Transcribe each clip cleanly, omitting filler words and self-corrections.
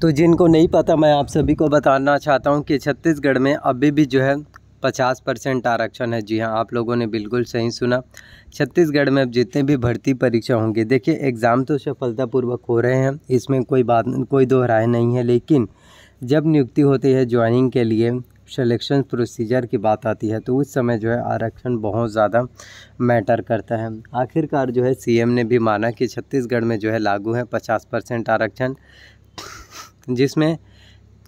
तो जिनको नहीं पता, मैं आप सभी को बताना चाहता हूं कि छत्तीसगढ़ में अभी भी जो है 50% आरक्षण है। जी हां, आप लोगों ने बिल्कुल सही सुना। छत्तीसगढ़ में अब जितने भी भर्ती परीक्षा होंगी, देखिए एग्ज़ाम तो सफलतापूर्वक हो रहे हैं, इसमें कोई दो राय नहीं है, लेकिन जब नियुक्ति होती है ज्वाइनिंग के लिए सिलेक्शन प्रोसीजर की बात आती है तो उस समय जो है आरक्षण बहुत ज़्यादा मैटर करता है। आखिरकार जो है सीएम ने भी माना कि छत्तीसगढ़ में जो है लागू है 50% आरक्षण, जिसमें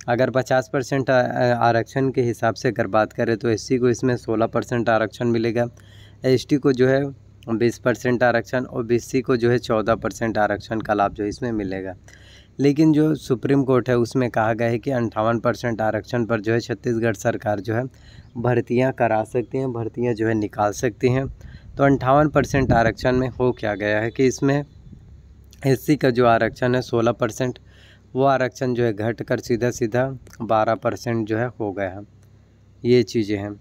अगर 50% आरक्षण के हिसाब से अगर बात करें तो एससी को इसमें 16% आरक्षण मिलेगा, एसटी को जो है 20% आरक्षण और ओबीसी को जो है 14% आरक्षण का लाभ जो इसमें मिलेगा। लेकिन जो सुप्रीम कोर्ट है उसमें कहा गया है कि 58% आरक्षण पर जो है छत्तीसगढ़ सरकार जो है भर्तियां करा सकती हैं, भर्तियां जो है निकाल सकती हैं। तो 58% आरक्षण में हो क्या गया है कि इसमें एससी का जो आरक्षण है 16%, वो आरक्षण जो है घट कर सीधा 12% जो है हो गया है। ये चीज़ें हैं।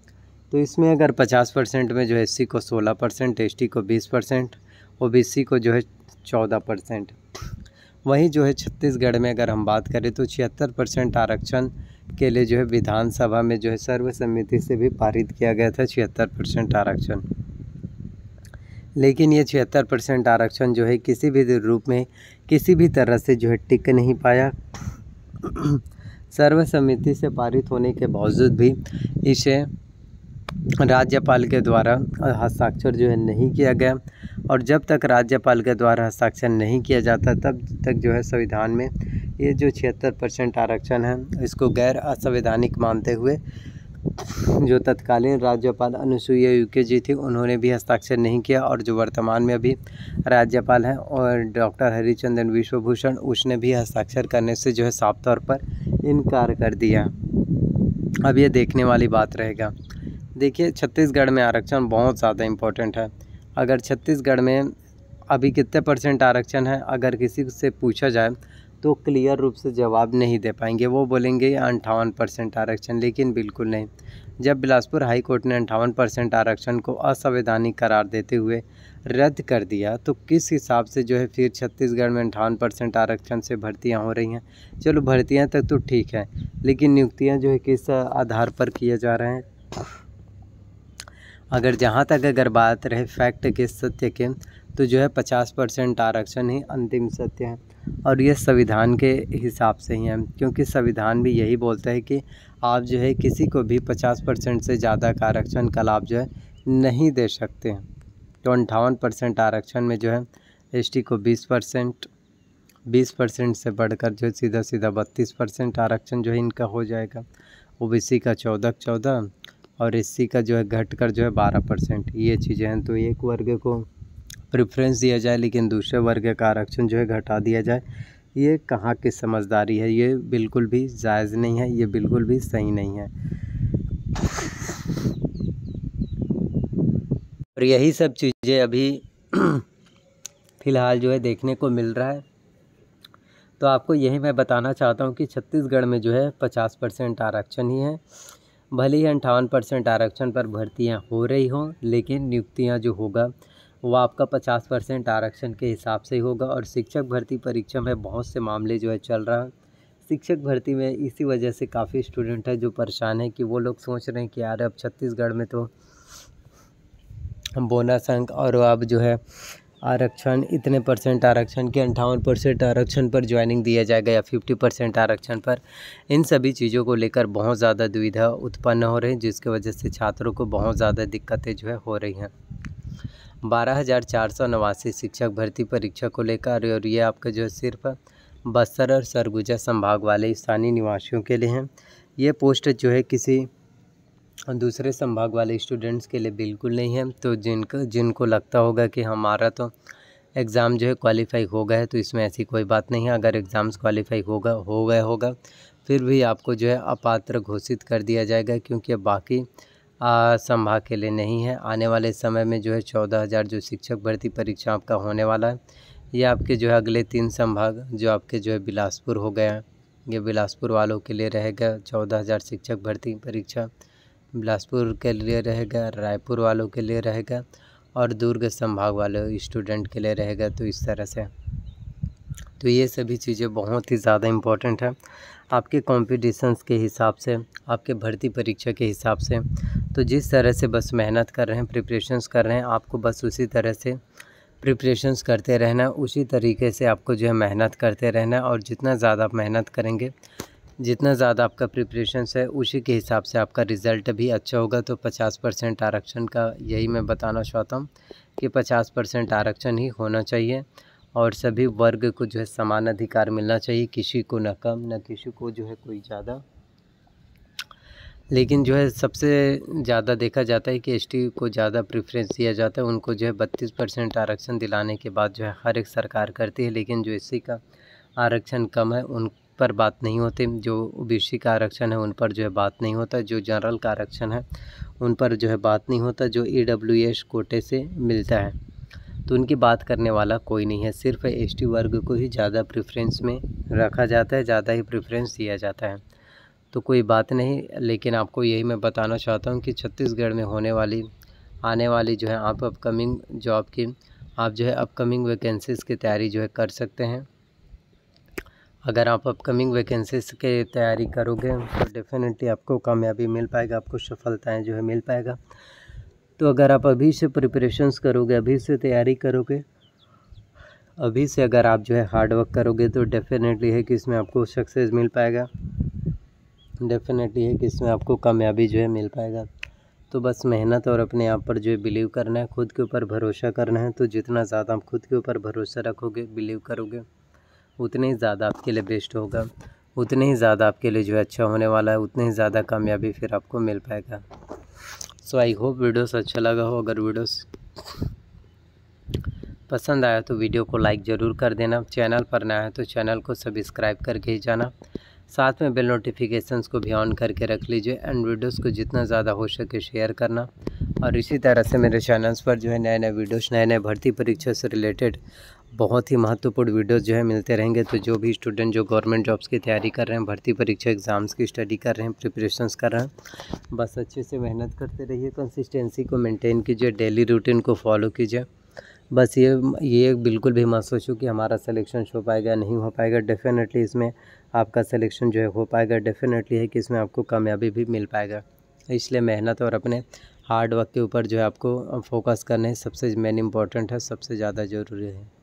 तो इसमें अगर 50% में जो एससी को 16%, एसटी को 20%, ओबीसी को जो है 14%। वहीं जो है छत्तीसगढ़ में अगर हम बात करें तो 76% आरक्षण के लिए जो है विधानसभा में जो है सर्वसम्मति से भी पारित किया गया था 76% आरक्षण। लेकिन ये 76% आरक्षण जो है किसी भी रूप में किसी भी तरह से जो है टिक नहीं पाया। सर्वसम्मति से पारित होने के बावजूद भी इसे राज्यपाल के द्वारा हस्ताक्षर जो है नहीं किया गया, और जब तक राज्यपाल के द्वारा हस्ताक्षर नहीं किया जाता तब तक जो है संविधान में ये जो 76% आरक्षण है इसको गैर असंवैधानिक मानते हुए जो तत्कालीन राज्यपाल अनुसुईया उइके जी थी, उन्होंने भी हस्ताक्षर नहीं किया, और जो वर्तमान में अभी राज्यपाल हैं और डॉक्टर हरिचंदन विश्वभूषण, उसने भी हस्ताक्षर करने से जो है साफ तौर पर इनकार कर दिया। अब ये देखने वाली बात रहेगा। देखिए छत्तीसगढ़ में आरक्षण बहुत ज़्यादा इम्पोर्टेंट है। अगर छत्तीसगढ़ में अभी कितने % आरक्षण है, अगर किसी से पूछा जाए तो क्लियर रूप से जवाब नहीं दे पाएंगे। वो बोलेंगे 58% आरक्षण, लेकिन बिल्कुल नहीं। जब बिलासपुर हाई कोर्ट ने 58% आरक्षण को असंवैधानिक करार देते हुए रद्द कर दिया तो किस हिसाब से जो है फिर छत्तीसगढ़ में 58% आरक्षण से भर्तियां हो रही हैं। चलो भर्तियां तक तो ठीक है, लेकिन नियुक्तियाँ जो है किस आधार पर किए जा रहे हैं। अगर जहाँ तक अगर बात रहे फैक्ट के, सत्य के, तो जो है 50% आरक्षण ही अंतिम सत्य है, और ये संविधान के हिसाब से ही है, क्योंकि संविधान भी यही बोलता है कि आप जो है किसी को भी 50% से ज़्यादा का आरक्षण का लाभ जो है नहीं दे सकते हैं। तो 58% आरक्षण में जो है एसटी को 20% से बढ़कर जो है सीधा 32% आरक्षण जो है इनका हो जाएगा, ओबीसी का 14 और एससी का जो है घट कर जो है 12%। ये चीज़ें हैं। तो एक वर्ग को प्रेफरेंस दिया जाए लेकिन दूसरे वर्ग का आरक्षण जो है घटा दिया जाए, ये कहाँ की समझदारी है। ये बिल्कुल भी जायज़ नहीं है, ये बिल्कुल भी सही नहीं है। और यही सब चीज़ें अभी फ़िलहाल जो है देखने को मिल रहा है। तो आपको यही मैं बताना चाहता हूँ कि छत्तीसगढ़ में जो है 50% आरक्षण ही है। भले ही 58% आरक्षण पर भर्तियां हो रही हों, लेकिन नियुक्तियां जो होगा वह आपका 50% आरक्षण के हिसाब से होगा। और शिक्षक भर्ती परीक्षा में बहुत से मामले जो है चल रहा है शिक्षक भर्ती में, इसी वजह से काफ़ी स्टूडेंट है जो परेशान है कि वो लोग सोच रहे हैं कि यार अब छत्तीसगढ़ में तो बोनस अंक और अब जो है आरक्षण इतने % आरक्षण के 58% आरक्षण पर ज्वाइनिंग दिया जाएगा या 50% आरक्षण पर। इन सभी चीज़ों को लेकर बहुत ज़्यादा दुविधा उत्पन्न हो रही है, जिसकी वजह से छात्रों को बहुत ज़्यादा दिक्कतें जो है हो रही हैं। 12,489 शिक्षक भर्ती परीक्षा को लेकर, और ये आपका जो है सिर्फ बस्तर और सरगुजा संभाग वाले स्थानीय निवासियों के लिए हैं। ये पोस्ट जो है किसी और दूसरे संभाग वाले स्टूडेंट्स के लिए बिल्कुल नहीं है। तो जिनको लगता होगा कि हमारा तो एग्ज़ाम जो है क्वालिफ़ाई हो गया है, तो इसमें ऐसी कोई बात नहीं है। अगर एग्ज़ाम्स क्वालिफ़ाई हो गया होगा फिर भी आपको जो है अपात्र घोषित कर दिया जाएगा, क्योंकि बाकी संभाग के लिए नहीं है। आने वाले समय में जो है 14,000 जो शिक्षक भर्ती परीक्षा आपका होने वाला है, ये आपके जो है अगले 3 संभाग जो आपके जो है बिलासपुर हो गया, ये बिलासपुर वालों के लिए रहेगा 14,000 शिक्षक भर्ती परीक्षा, बिलासपुर के लिए रहेगा, रायपुर वालों के लिए रहेगा और दुर्ग संभाग वाले स्टूडेंट के लिए रहेगा। तो इस तरह से, तो तो ये सभी चीज़ें बहुत ही ज़्यादा इम्पॉर्टेंट है आपके कॉम्पिटिशन्स के हिसाब से, आपके भर्ती परीक्षा के हिसाब से। तो जिस तरह से बस मेहनत कर रहे हैं, प्रिपरेशंस कर रहे हैं, आपको बस उसी तरह से प्रिपरेशंस करते रहना, उसी तरीके से आपको जो है मेहनत करते रहना। और जितना ज़्यादा आप मेहनत करेंगे, जितना ज़्यादा आपका प्रिपरेशंस है, उसी के हिसाब से आपका रिज़ल्ट भी अच्छा होगा। तो 50% आरक्षण का यही मैं बताना चाहता हूँ कि 50% आरक्षण ही होना चाहिए और सभी वर्ग को जो है समान अधिकार मिलना चाहिए, किसी को ना कम ना किसी को जो है कोई ज़्यादा। लेकिन जो है सबसे ज़्यादा देखा जाता है कि एसटी को ज़्यादा प्रेफरेंस दिया जाता है, उनको जो है 32% आरक्षण दिलाने के बाद जो है हर एक सरकार करती है। लेकिन जो एससी का आरक्षण कम है उन पर बात नहीं होती, जो ओबीसी का आरक्षण है उन पर जो है बात नहीं होता, जो जनरल का आरक्षण है उन पर जो है बात नहीं होता, जो ईडब्ल्यूएस कोटे से मिलता है तो उनकी बात करने वाला कोई नहीं है। सिर्फ एसटी वर्ग को ही ज़्यादा प्रेफरेंस में रखा जाता है, ज़्यादा ही प्रेफरेंस दिया जाता है। तो कोई बात नहीं, लेकिन आपको यही मैं बताना चाहता हूँ कि छत्तीसगढ़ में होने वाली आने वाली जो है आप अपकमिंग जॉब की, आप जो है अपकमिंग वैकेंसीज़ की तैयारी जो है कर सकते हैं। अगर आप अपकमिंग वैकेंसीज़ की तैयारी करोगे तो डेफिनेटली आपको कामयाबी मिल पाएगा, आपको सफलताएँ जो है मिल पाएगा। तो अगर आप अभी से प्रिपरेशंस करोगे, अभी से तैयारी करोगे, अभी से अगर आप जो है हार्ड वर्क करोगे तो डेफिनेटली है कि इसमें आपको सक्सेस मिल पाएगा, डेफिनेटली है कि इसमें आपको कामयाबी जो है मिल पाएगा। तो बस मेहनत और अपने आप पर जो है बिलीव करना है, खुद के ऊपर भरोसा करना है। तो जितना ज़्यादा आप खुद के ऊपर भरोसा रखोगे, बिलीव करोगे, उतने ही ज़्यादा आपके लिए बेस्ट होगा, उतने ही ज़्यादा आपके लिए जो है अच्छा होने वाला है, उतने ही ज़्यादा कामयाबी फिर आपको मिल पाएगा। सो आई होप वीडियोस अच्छा लगा हो। अगर वीडियोस पसंद आया तो वीडियो को लाइक ज़रूर कर देना, चैनल पर नया है तो चैनल को सब्सक्राइब करके ही जाना, साथ में बेल नोटिफिकेशंस को भी ऑन करके रख लीजिए। एंड वीडियोस को जितना ज़्यादा हो सके शेयर करना। और इसी तरह से मेरे चैनल्स पर जो है नए नए वीडियोस, नए नए भर्ती परीक्षा से रिलेटेड बहुत ही महत्वपूर्ण वीडियोस जो है मिलते रहेंगे। तो जो भी स्टूडेंट जो गवर्नमेंट जॉब्स की तैयारी कर रहे हैं, भर्ती परीक्षा एग्ज़ाम्स की स्टडी कर रहे हैं, प्रिपरेशंस कर रहे हैं, बस अच्छे से मेहनत करते रहिए, कंसिस्टेंसी को मेंटेन कीजिए, डेली रूटीन को फॉलो कीजिए। बस ये बिल्कुल भी मत सोचो कि हमारा सिलेक्शन हो पाएगा नहीं हो पाएगा। डेफिनेटली इसमें आपका सिलेक्शन जो है हो पाएगा, डेफिनेटली है कि इसमें आपको कामयाबी भी मिल पाएगा। इसलिए मेहनत और अपने हार्ड वर्क के ऊपर जो है आपको फोकस करना है, सबसे मेन इम्पॉर्टेंट है, सबसे ज़्यादा ज़रूरी है।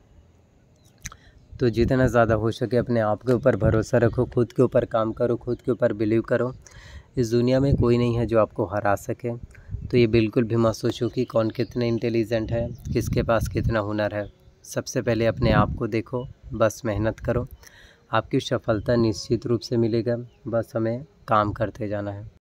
तो जितना ज़्यादा हो सके अपने आप के ऊपर भरोसा रखो, खुद के ऊपर काम करो, खुद के ऊपर बिलीव करो। इस दुनिया में कोई नहीं है जो आपको हरा सके। तो ये बिल्कुल भी मत सोचो कि कौन कितने इंटेलिजेंट है, किसके पास कितना हुनर है। सबसे पहले अपने आप को देखो, बस मेहनत करो, आपकी सफलता निश्चित रूप से मिलेगा। बस हमें काम करते जाना है।